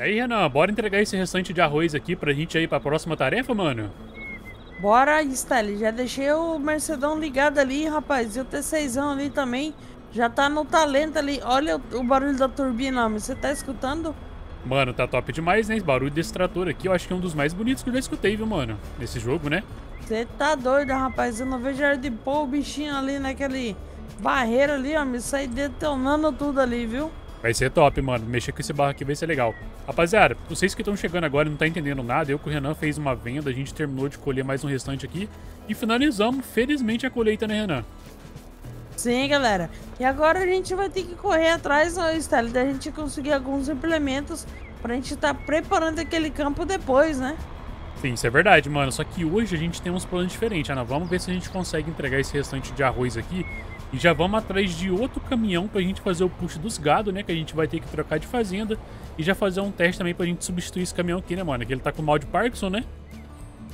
E aí, Renan, bora entregar esse restante de arroz aqui pra gente ir pra próxima tarefa, mano? Bora, Stanley. Já deixei o Mercedão ligado ali, rapaz. E o T6ão ali também. Já tá no talento ali. Olha o barulho da turbina, mas você tá escutando? Mano, tá top demais, né? Esse barulho desse trator aqui, eu acho que é um dos mais bonitos que eu já escutei, viu, mano? Nesse jogo, né? Você tá doido, rapaz. Eu não vejo a hora de pôr o bichinho ali naquele barreiro ali, ó. Me sai detonando tudo ali, viu? Vai ser top, mano. Mexer com esse barro aqui vai ser legal. Rapaziada, vocês que estão chegando agora e não tá entendendo nada, eu com o Renan fez uma venda, a gente terminou de colher mais um restante aqui e finalizamos, felizmente, a colheita, né, Renan? Sim, galera. E agora a gente vai ter que correr atrás, ó, Stanley, da gente conseguir alguns implementos pra gente tá preparando aquele campo depois, né? Sim, isso é verdade, mano. Só que hoje a gente tem uns planos diferentes, Ana. Vamos ver se a gente consegue entregar esse restante de arroz aqui. E já vamos atrás de outro caminhão pra gente fazer o push dos gado, né? Que a gente vai ter que trocar de fazenda. E já fazer um teste também pra gente substituir esse caminhão aqui, né, mano? Que ele tá com mal de Parkinson, né?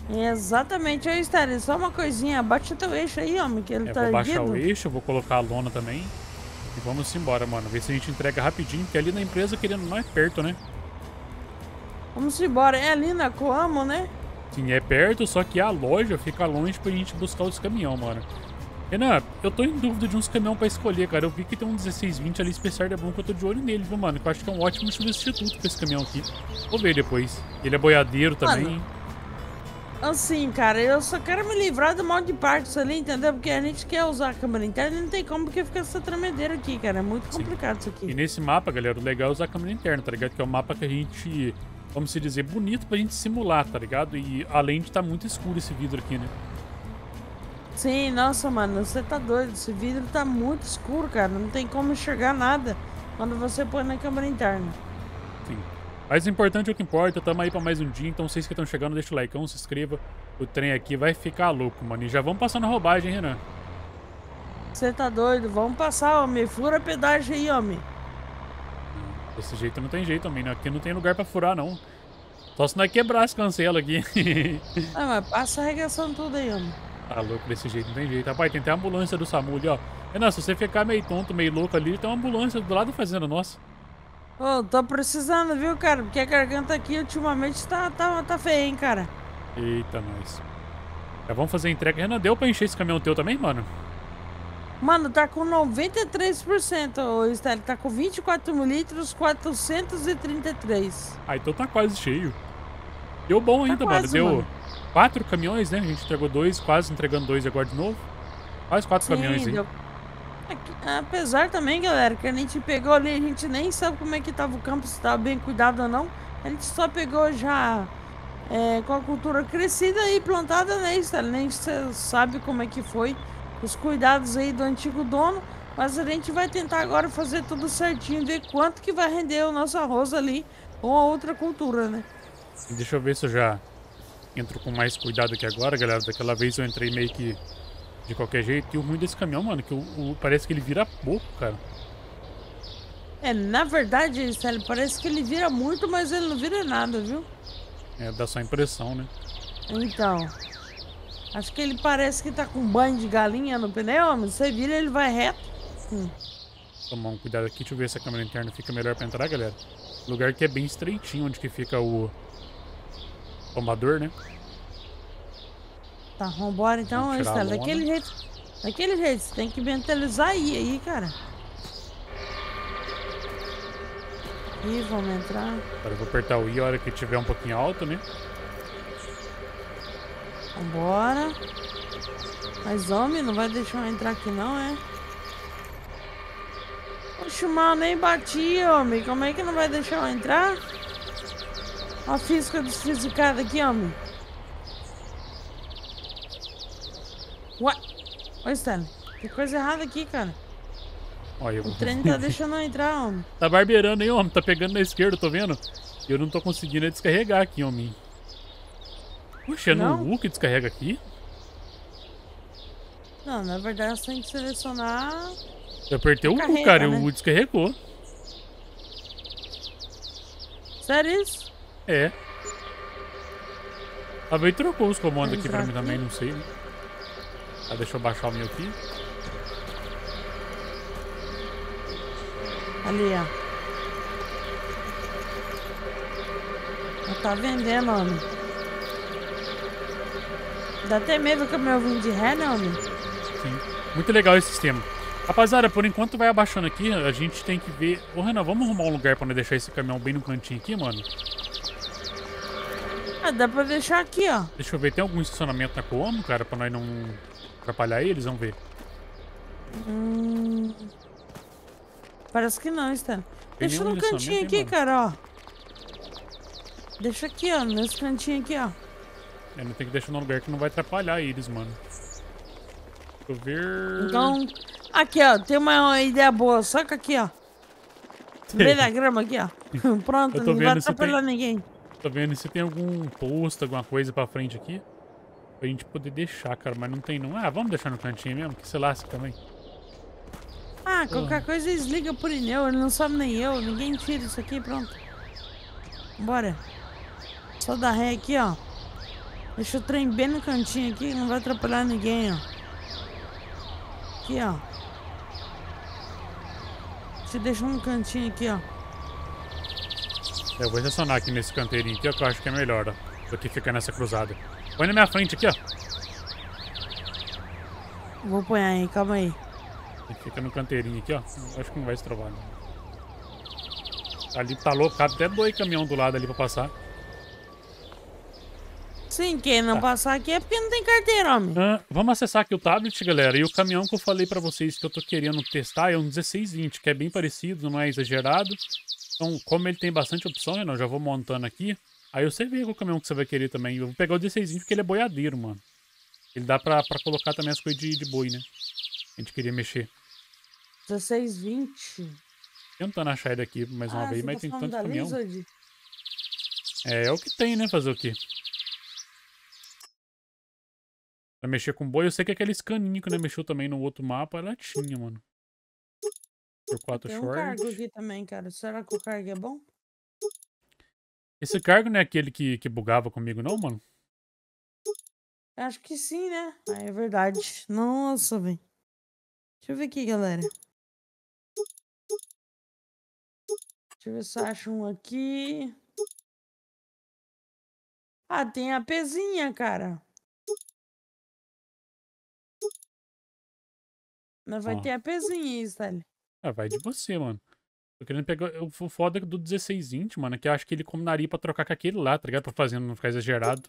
Exatamente, aí, Stanley. Só uma coisinha, baixa teu eixo aí, homem, que ele tá erguido. Vou baixar o eixo, vou colocar a lona também. E vamos embora, mano. Ver se a gente entrega rapidinho, porque ali na empresa, querendo não, é perto, né? Vamos embora. É ali na Coamo, né? Sim, é perto, só que a loja fica longe pra gente buscar os caminhão, mano. Renan, eu tô em dúvida de uns caminhões pra escolher, cara. Eu vi que tem um 1620 ali, especial é bom, que eu tô de olho nele, viu, mano? Que eu acho que é um ótimo substituto pra esse caminhão aqui. Vou ver depois. Ele é boiadeiro também. Assim, cara, eu só quero me livrar do mal de Parkinson ali, entendeu? Porque a gente quer usar a câmera interna e não tem como, porque fica essa tremedeira aqui, cara. É muito complicado isso aqui. E nesse mapa, galera, o legal é usar a câmera interna, tá ligado? Que é um mapa que a gente, vamos se dizer, bonito pra gente simular, tá ligado? E além de tá muito escuro esse vidro aqui, né? Sim, nossa, mano, você tá doido. Esse vidro tá muito escuro, cara. Não tem como enxergar nada quando você põe na câmera interna. Sim. Mas o importante é o que importa. Tamo aí pra mais um dia. Então, vocês que estão chegando, deixa o likeão, se inscreva. O trem aqui vai ficar louco, mano. E já vamos passar na roubagem, hein, Renan? Você tá doido? Vamos passar, homem. Fura pedágio aí, homem. Desse jeito não tem jeito, homem. Aqui não tem lugar pra furar, não. Só se não é quebrar as cancelas aqui. Ah, mas passa arregaçando tudo aí, homem. Tá louco desse jeito, não tem jeito. Rapaz, tem até a ambulância do SAMU ali, ó. Renan, se você ficar meio tonto, meio louco ali, tem uma ambulância do lado da fazenda nossa. Ô, tô precisando, viu, cara? Porque a garganta aqui ultimamente tá feia, hein, cara? Eita, nós. Já vamos fazer a entrega. Renan, deu pra encher esse caminhão teu também, mano? Mano, tá com 93%, ô Stanley. Tá com 24 mil litros, 433. Ah, então tá quase cheio. Deu bom ainda, tá quase, mano. Deu... Mano. 4 caminhões, né? A gente entregou 2, quase entregando 2 agora de novo. Quase 4 caminhões, hein? Deu... Apesar também, galera, que a gente pegou ali, a gente nem sabe como é que tava o campo, se tava bem cuidado ou não. A gente só pegou já com a cultura crescida e plantada, né, Stanley? Nem você sabe como é que foi os cuidados aí do antigo dono. Mas a gente vai tentar agora fazer tudo certinho, ver quanto que vai render o nosso arroz ali ou a outra cultura, né? Deixa eu ver se eu já... entro com mais cuidado aqui agora, galera. Daquela vez eu entrei meio que de qualquer jeito. E o ruim desse caminhão, mano, que parece que ele vira pouco, cara. É, na verdade, Stanley, parece que ele vira muito, mas ele não vira nada, viu? É, dá só impressão, né? Então. Acho que ele parece que tá com banho de galinha no pneu, mas você vira, ele vai reto. Tomar um cuidado aqui, deixa eu ver se a câmera interna fica melhor pra entrar, galera. Lugar que é bem estreitinho, onde que fica o... tomador, né? Tá, vambora então, Stanley. Daquele jeito, você tem que mentalizar aí, cara. E vamos entrar. Agora eu vou apertar o I a hora que tiver um pouquinho alto, né? Vambora. Mas, homem, não vai deixar eu entrar aqui, não, é? Oxe, mal, nem bati, homem. Como é que não vai deixar eu entrar? Ó a física desfisicada aqui, homem. Ué? Olha, Stanley, tem coisa errada aqui, cara. Olha, o trem tá deixando eu entrar, homem. Tá barbeirando aí, homem. Tá pegando na esquerda, tô vendo? Eu não tô conseguindo descarregar aqui, homem. Puxa, é no U que descarrega aqui? Não, na verdade você tem que selecionar... Eu apertei o U, cara, né? E o U descarregou. Sério isso? É. Talvez trocou os comandos aqui pra mim também, não sei. Ah, deixa eu baixar o meu aqui. Ali, ó. tá vendendo, homem. Dá até medo que eu me ouvi de ré, né, homem? Sim. Muito legal esse sistema. Rapaziada, por enquanto vai abaixando aqui. A gente tem que ver... Ô, Renan, vamos arrumar um lugar pra não deixar esse caminhão bem no cantinho aqui, mano? Ah, dá pra deixar aqui, ó. Deixa eu ver. Tem algum estacionamento na Coamo, cara? Pra nós não atrapalhar eles? Vamos ver. Parece que não, está. Deixa no cantinho aqui, hein, cara, ó. Deixa aqui, ó. Nesse cantinho aqui, ó. É, não tem que deixar num lugar que não vai atrapalhar eles, mano. Deixa eu ver... Então... Aqui, ó. Tem uma ideia boa. Saca aqui, ó. Vem da grama aqui, ó. Pronto. Não vai atrapalhar ninguém. Tô vendo se tem algum posto, alguma coisa pra frente aqui. Pra gente poder deixar, cara. Mas não tem, não. Ah, vamos deixar no cantinho mesmo. Que se lasca também. Ah, qualquer coisa eles ligam por ineu, ele não sabe nem eu, ninguém tira isso aqui, pronto. Bora. Só dar ré aqui, ó. Deixa o trem bem no cantinho aqui, não vai atrapalhar ninguém, ó. Aqui, ó. Você deixa um cantinho aqui, ó. Eu vou estacionar aqui nesse canteirinho aqui, ó, que eu acho que é melhor, ó. Do que ficar nessa cruzada. Põe na minha frente aqui, ó. Vou pôr aí, calma aí. Ele fica no canteirinho aqui, ó. Acho que não vai estrovar, né? Ali tá louco, cabe até dois caminhão do lado ali pra passar. Sim, quem não passar aqui é porque não tem carteira, homem. Ah, vamos acessar aqui o tablet, galera. E o caminhão que eu falei pra vocês que eu tô querendo testar é um 1620, que é bem parecido, não é exagerado. Então, como ele tem bastante opção, Renan, eu já vou montando aqui. Aí você vê qual caminhão que você vai querer também. Eu vou pegar o 1620 porque ele é boiadeiro, mano. Ele dá pra colocar também as coisas de boi, né? A gente queria mexer. 1620. Tentando achar ele aqui mais uma vez, mas tem tanto caminhão. É o que tem, né? Fazer o quê? Pra mexer com boi, eu sei que aquele caninho que não mexeu também no outro mapa, ela tinha, mano. Por 4 shorts. Tem um cargo aqui também, cara. Será que o cargo é bom? Esse cargo não é aquele que bugava comigo, não, mano? Acho que sim, né? Ah, é verdade. Nossa, velho. Deixa eu ver aqui, galera. Deixa eu ver se eu acho um aqui. Ah, tem a pezinha, cara. Mas vai ter a pezinha aí, Stanley. Ah, vai de você, mano. Tô querendo pegar o foda do 1620, mano. Que eu acho que ele combinaria pra trocar com aquele lá, tá ligado? Pra fazer não ficar exagerado.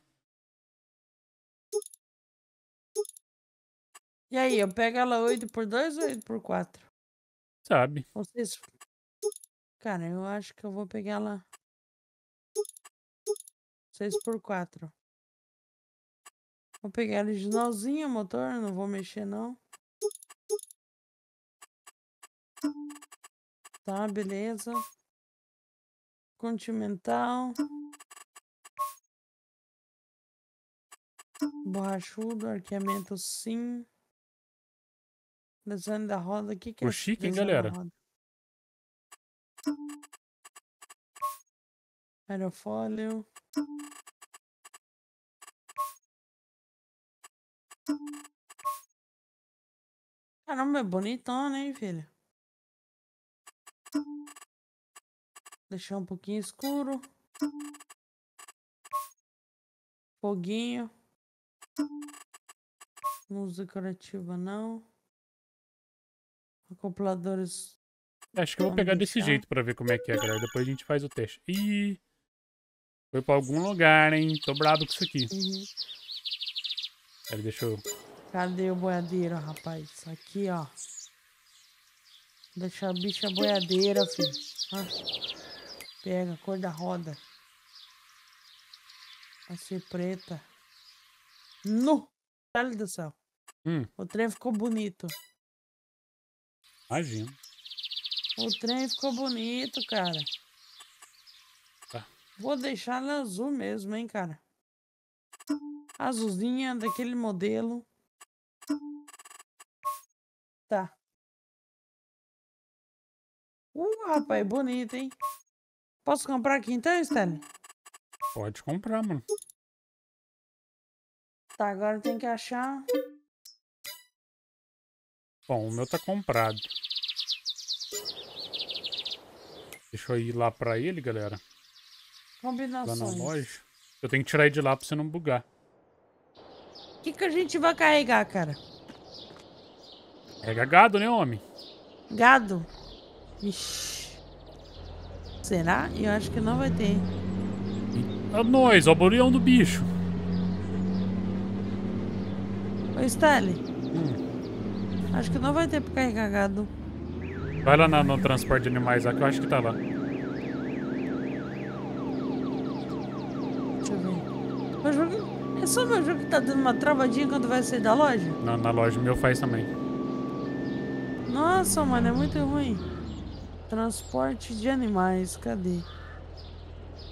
E aí, eu pego ela 8x2 ou 8x4? Sabe. Vocês... Cara, eu acho que eu vou pegar ela 6x4. Vou pegar a originalzinha, o motor, não vou mexer não. Tá, beleza. Continental. Borrachudo, arqueamento sim. Desenho da roda aqui. Ficou chique, hein, galera? Aerofólio. Caramba, é bonitão, né, filho? Deixar um pouquinho escuro. Foguinho. Luz decorativa, não. Acopladores. Acho que eu vou pegar desse jeito pra ver como é que é, galera. Depois a gente faz o teste. Ih! Foi pra algum lugar, hein? Tô brabo com isso aqui. Uhum. Pera, deixa eu... Cadê o boiadeiro, rapaz? Aqui, ó. Deixa a bicha boiadeira, filho. Ah. Pega a cor da roda. Vai ser preta. No! Olha do céu. O trem ficou bonito. Imagina. O trem ficou bonito, cara. Tá. Vou deixar ela azul mesmo, hein, cara. Azulzinha daquele modelo. Tá. Rapaz, bonito, hein? Posso comprar aqui então, Stanley? Pode comprar, mano. Tá, agora tem que achar... Bom, o meu tá comprado. Deixa eu ir lá pra ele, galera. Combinações. Lá na loja. Eu tenho que tirar ele de lá pra você não bugar. O que a gente vai carregar, cara? Carrega gado, né, homem? Gado? Ixi. Será? Eu acho que não vai ter. Eita, nós, ó, o burião do bicho. Ô, Stanley. Acho que não vai ter pra carregar gado. Vai lá no transporte de animais lá, que eu acho que tá lá. Deixa eu ver. Meu jogo... É só meu jogo que tá dando uma travadinha quando vai sair da loja? Não, na loja. O meu faz também. Nossa, mano, é muito ruim. Transporte de animais, cadê?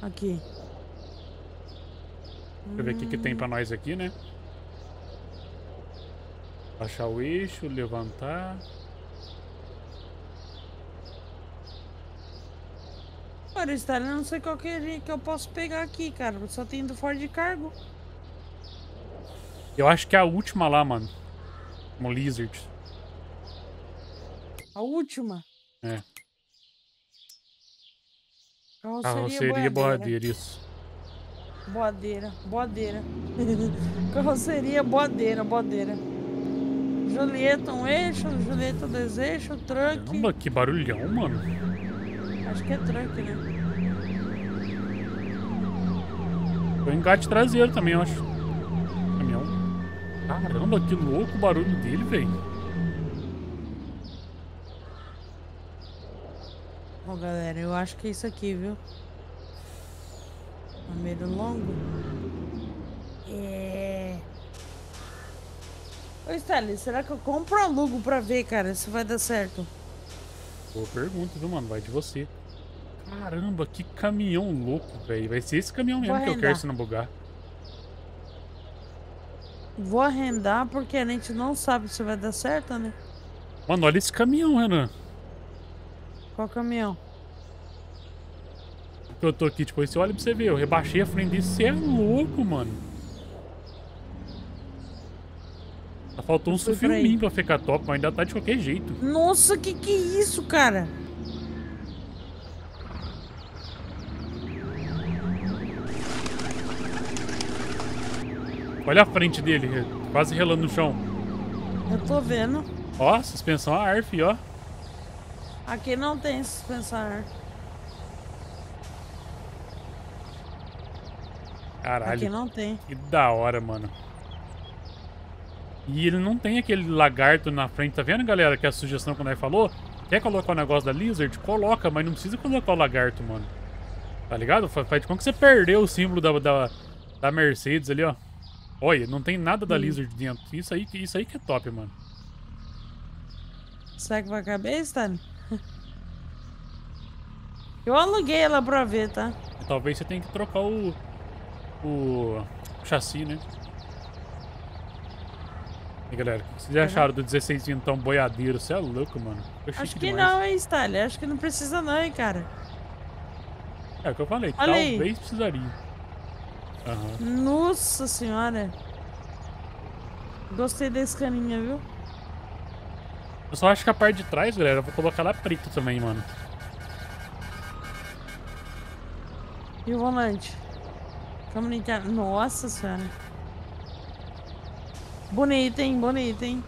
Aqui. Deixa eu ver o que tem pra nós aqui, né? Baixar o eixo, levantar. Olha, Stanley, eu não sei qual que eu posso pegar aqui, cara. Só tem do Ford Cargo. Eu acho que é a última lá, mano. No Lizard. A última? É. Carroceria boadeira, isso. Boadeira. Carroceria boadeira. Julieta um eixo, Julieta dois eixos, truck. Caramba, que barulhão, mano. Acho que é truck, né? Foi engate traseiro também, eu acho. Caminhão. Caramba, que louco o barulho dele, velho. Bom, galera, eu acho que é isso aqui, viu? Primeiro longo. É. Ô, Stanley, será que eu compro ou alugo pra ver, cara, se vai dar certo? Boa pergunta, viu, mano? Vai de você. Caramba, que caminhão louco, velho. Vai ser esse caminhão mesmo que eu quero, se não bugar. Vou arrendar porque a gente não sabe se vai dar certo, né? Mano, olha esse caminhão, Renan. Qual caminhão? Eu tô aqui, tipo, você olha pra você ver. Eu rebaixei a frente desse. Você é louco, mano. Só faltou um sufilminho pra ficar top, mas ainda tá de qualquer jeito. Nossa, que é isso, cara? Olha a frente dele, quase relando no chão. Eu tô vendo. Ó, suspensão a ar, fi, ó. Aqui não tem suspensão ar. Caralho. Aqui não tem. Que da hora, mano. E ele não tem aquele lagarto na frente. Tá vendo, galera, que a sugestão que nós falou? Quer colocar o negócio da Lizard? Coloca, mas não precisa colocar o lagarto, mano. Tá ligado? Faz de conta que você perdeu o símbolo da Mercedes ali, ó. Olha, não tem nada da Lizard dentro. Isso aí que é top, mano. Será que vai caber, Stanley? Eu aluguei ela pra ver, tá? Talvez você tenha que trocar o chassi, né? E galera, o que vocês acharam do 16 então boiadeiro? Você é louco, mano. Acho que não, hein, Stanley? Acho que não precisa não, hein, cara? É o que eu falei, olha talvez aí. Precisaria. Uhum. Nossa senhora. Gostei desse caninha, viu? Eu só acho que a parte de trás, galera, eu vou colocar lá preto também, mano. E o volante? Nossa senhora. Bonito, hein? Bonito, hein?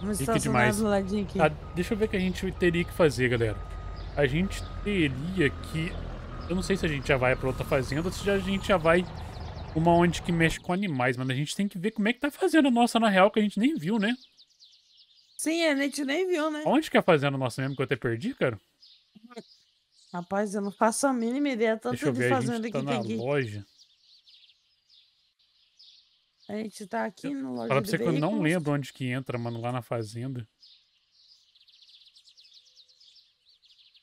Vamos estacionar do ladinho aqui. Ah, deixa eu ver o que a gente teria que fazer, galera. A gente teria que... Eu não sei se a gente já vai pra outra fazenda ou se a gente já vai... Uma onde que mexe com animais, mano. A gente tem que ver como é que tá fazendo a nossa na real, que a gente nem viu, né? Sim, a gente nem viu, né? Onde que é a fazenda nossa mesmo, que eu até perdi, cara? Rapaz, eu não faço a mínima ideia. Tanto de fazenda que tem aqui. Deixa eu ver, a gente tá na loja. A gente tá aqui na loja. Fala pra você que eu não lembro onde que entra, mano, lá na fazenda.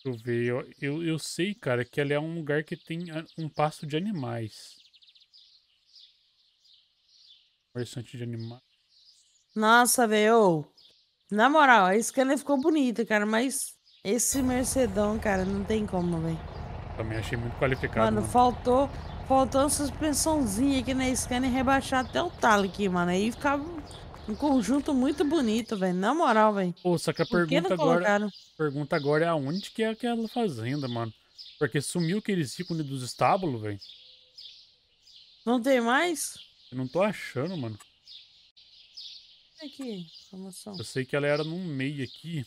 Deixa eu ver. Eu sei, cara, que ali é um lugar que tem um pasto de animais. Conversante de animais. Nossa, velho. Na moral, a Scania ficou bonita, cara, mas esse Mercedão, cara, não tem como, velho. Também achei muito qualificado. Mano, faltou uma suspensãozinha aqui na Scania rebaixar até o talo aqui, mano. Aí ficava Um conjunto muito bonito, velho. Na moral, velho. Pô, só que a pergunta agora é aonde que é aquela fazenda, mano. Porque sumiu aqueles ícones dos estábulos, velho. Não tem mais? Eu não tô achando, mano. Aqui, informação. Eu sei que ela era no meio aqui.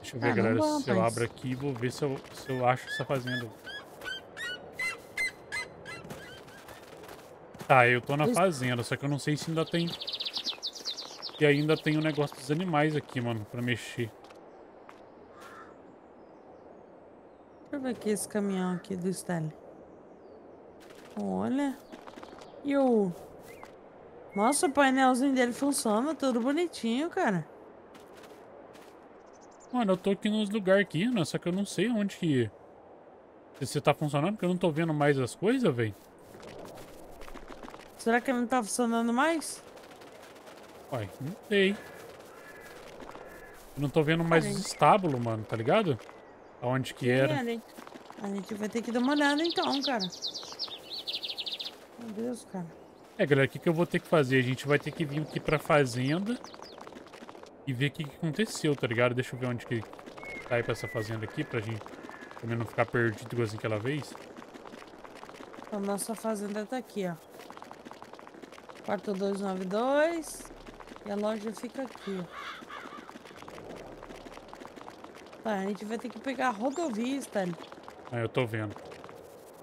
Deixa eu ver, galera, se eu abro aqui e vou ver se eu acho essa fazenda. Tá, eu tô na fazenda, só que eu não sei se ainda tem... E ainda tem o negócio dos animais aqui, mano, pra mexer. Deixa eu ver aqui esse caminhão aqui do Stanley. Olha. E o... Nossa, o painelzinho dele funciona, tudo bonitinho, cara. Mano, eu tô aqui nos lugares aqui, né? Só que eu não sei onde que... Se tá funcionando, porque eu não tô vendo mais as coisas, velho. Será que não tá funcionando mais? Uai, não sei. Eu não tô vendo mais os estábulos, mano, tá ligado? Aonde que era. A gente vai ter que dar uma olhada então, cara. Meu Deus, cara. É, galera, o que eu vou ter que fazer? A gente vai ter que vir aqui pra fazenda e ver o que aconteceu, tá ligado? Deixa eu ver onde que tá aí pra essa fazenda aqui, pra gente também não ficar perdido igual assim aquela vez. A nossa fazenda tá aqui, ó. 4292. E a loja fica aqui. Tá, a gente vai ter que pegar a rodovia, Stanley. Ah, eu tô vendo.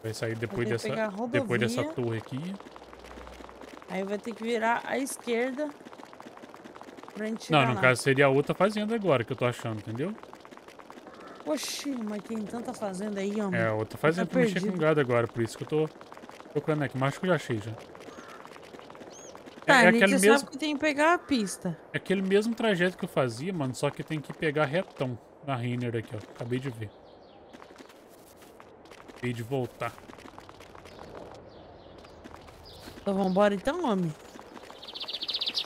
Vai sair depois dessa torre aqui. Aí vai ter que virar à esquerda pra gente chegar. Não, no caso seria a outra fazenda agora que eu tô achando, entendeu? Oxi, mas tem tanta fazenda aí, homem. É, outra fazenda que eu mexi com gado agora, por isso que eu tô procurando aqui. Mas acho que eu já achei já. Tá, a gente sabe que tem que pegar a pista. É aquele mesmo trajeto que eu fazia, mano, só que tem que pegar retão na Rainer aqui, ó. Acabei de ver. Acabei de voltar. Então vambora então, homem.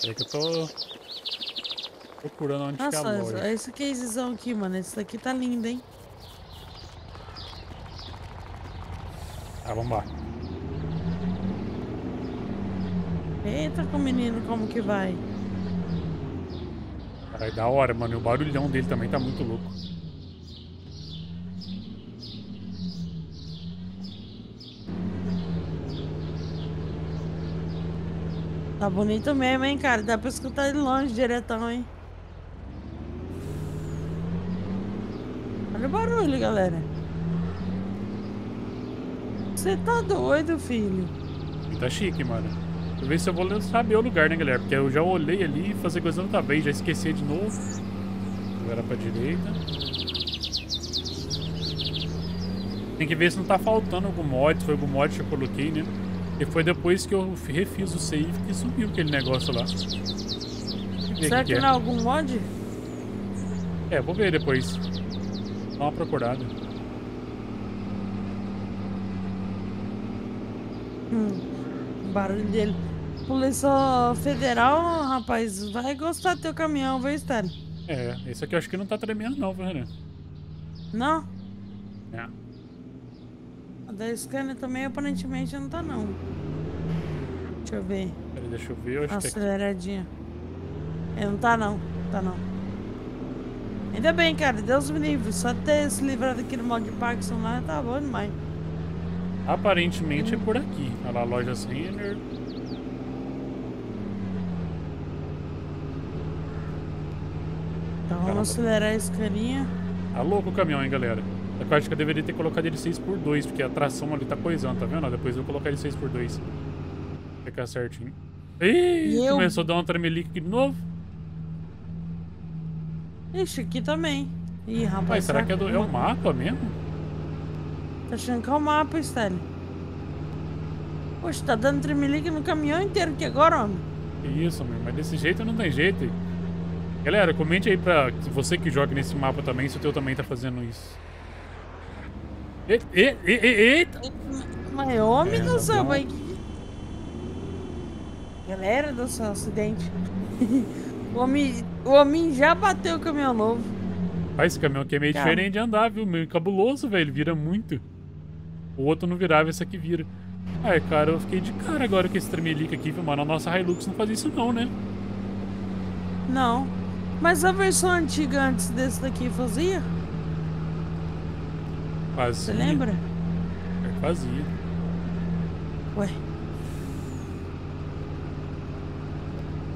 Peraí que eu tô procurando onde que é a loja. Nossa, esse casezão aqui, mano. Esse daqui tá lindo, hein? Tá, vambora. Eita, com o menino, como que vai? Vai da hora, mano. E o barulhão dele também tá muito louco. Tá bonito mesmo, hein, cara? Dá pra escutar de longe, diretão, hein? Olha o barulho, galera. Você tá doido, filho? Tá chique, mano. Deixa eu ver se eu vou saber o lugar, né, galera? Porque eu já olhei ali e fazer coisa outra vez, já esqueci de novo. Agora pra direita. Tem que ver se não tá faltando algum mod, se foi algum mod que eu coloquei, né? E foi depois que eu refiz o save que subiu aquele negócio lá. Será que não é algum mod? É, vou ver depois. Dá uma procurada. O barulho dele. Polícia Federal, rapaz, vai gostar do teu caminhão, vai estar. É, esse aqui eu acho que não tá tremendo não, viu, Renan? Não? É. A da Scania também aparentemente não tá não. Deixa eu ver. Peraí, deixa eu ver, eu acho aceleradinha. Que é, não tá não, tá não. Ainda bem, cara, Deus me livre. Só ter se livrado daquele modo de Parkinson lá, tá bom demais. Aparentemente é por aqui. Olha lá, lojas Renner. Então vamos acelerar esse caninha. Tá louco o caminhão, hein, galera? Eu acho que eu deveria ter colocado ele 6x2, porque a tração ali tá coisando, tá vendo? Depois eu vou colocar ele 6x2. Ficar certinho. Ih, começou a dar uma tremelica aqui de novo. Ixi, aqui também. Ih, rapaz. Mas será que é o mapa mesmo? Tá achando que é o mapa, Stanley. Poxa, tá dando tremelique no caminhão inteiro aqui agora, homem. Que isso, meu, mas desse jeito não tem jeito. Galera, comente aí pra você que joga nesse mapa também, se o teu também tá fazendo isso. Eita! Mas homem do céu, vai. Galera do céu, acidente. O homem já bateu o caminhão novo. Ah, esse caminhão aqui é meio diferente de andar, viu? Meio cabuloso, velho. Vira muito. O outro não virava, esse aqui vira. Ai, cara, eu fiquei de cara agora com esse tremelique aqui, viu, mano? A nossa Hilux não faz isso não, né? Não. Mas a versão antiga antes desse daqui fazia? Fazia. Você lembra? É, fazia. Ué.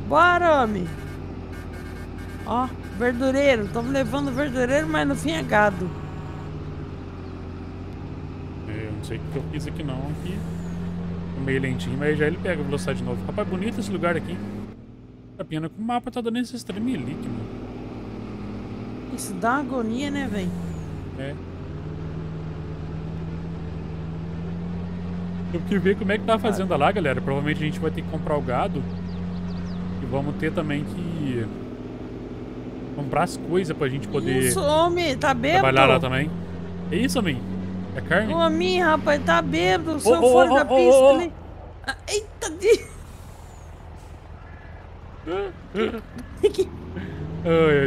Bora, homem! Ó, verdureiro. Estamos levando verdureiro, mas no fim é gado. Eu não sei o que eu fiz aqui não. Aqui meio lentinho, mas já ele pega a velocidade de novo. Rapaz, bonito esse lugar aqui. A pena que o mapa tá dando esse tremelique, mano. Isso dá uma agonia, né, velho? É. Eu queria ver como é que tá a fazenda lá, galera. Provavelmente a gente vai ter que comprar o gado. E vamos ter também que comprar as coisas pra gente poder... Isso, homem, tá bêbado? Trabalhar lá também. É isso, homem? É carne? Ô, homem, rapaz, tá bêbado. Só fora da pista ali. Ah, eita,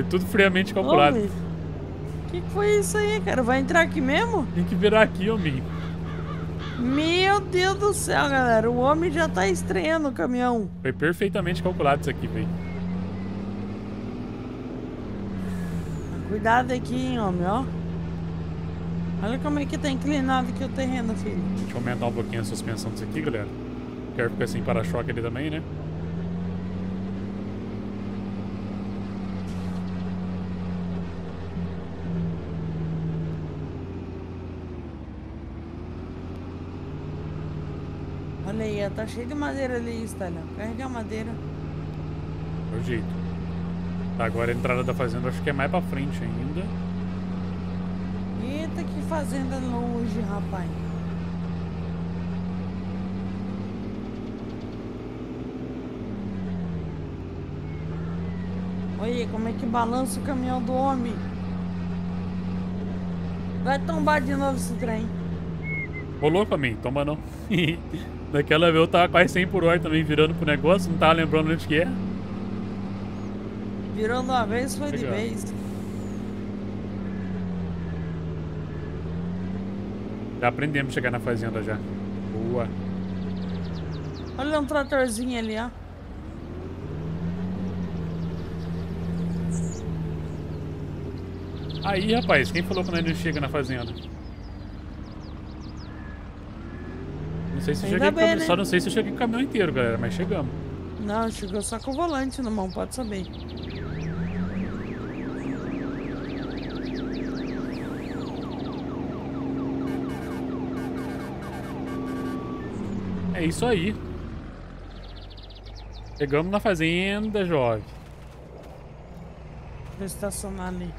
tudo friamente calculado. O que foi isso aí, cara? Vai entrar aqui mesmo? Tem que virar aqui, homem. Meu Deus do céu, galera. O homem já tá estreando o caminhão. Foi perfeitamente calculado isso aqui, velho. Cuidado aqui, hein, homem, ó. Olha como é que tá inclinado aqui o terreno, filho. Deixa eu aumentar um pouquinho a suspensão disso aqui, galera. Quero ficar sem para-choque ali também, né? Olha aí, tá cheio de madeira ali, Stalhão. Carregar madeira. É o jeito. Tá, agora a entrada da fazenda acho que é mais pra frente ainda. Eita, que fazenda longe, rapaz. Olha aí, como é que balança o caminhão do homem. Vai tombar de novo esse trem. Rolou pra mim, tomba não. Daquela vez eu tava quase 100 por hora também, virando pro negócio, não tava lembrando onde que é. Virou uma vez, foi legal. De vez. Já aprendemos a chegar na fazenda já. Boa. Olha um tratorzinho ali, ó. Aí, rapaz, quem falou que nós não chega na fazenda? Não sei se eu cheguei bem, né? Só não sei se eu cheguei com o caminhão inteiro, galera, mas chegamos. Não, chegou só com o volante na mão, pode saber. É isso aí. Chegamos na fazenda, jovem. Vou estacionar ali.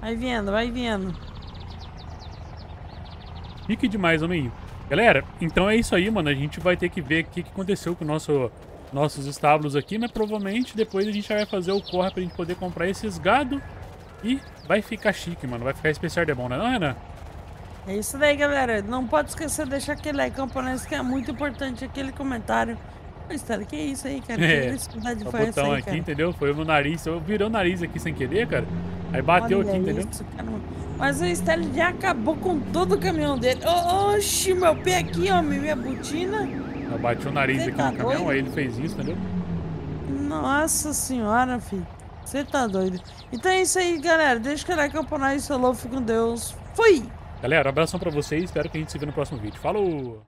Vai vendo, vai vendo. Fique demais, homem. Galera, então é isso aí, mano. A gente vai ter que ver o que aconteceu com o nossos estábulos aqui, mas provavelmente depois a gente vai fazer o corre pra gente poder comprar esses gado. E vai ficar chique, mano. Vai ficar especial de bom, né, não, Renan? É isso daí, galera. Não pode esquecer de deixar aquele like, campanhas, que é muito importante aquele comentário. Mas, cara, que é isso aí, cara? É. Que felicidade foi essa aí, aqui, cara? Entendeu? Foi o meu nariz. Eu virei o nariz aqui sem querer, cara. Aí bateu. Olha aqui, entendeu? Isso, mas o Stalhão já acabou com todo o caminhão dele. Oxi, meu pé aqui, ó, minha botina. Eu bati o nariz aqui no caminhão, aí ele fez isso, entendeu? Nossa senhora, filho. Você tá doido. Então é isso aí, galera. Deixa o like pra nós. Falou, fico com Deus. Fui! Galera, abração pra vocês. Espero que a gente se vê no próximo vídeo. Falou!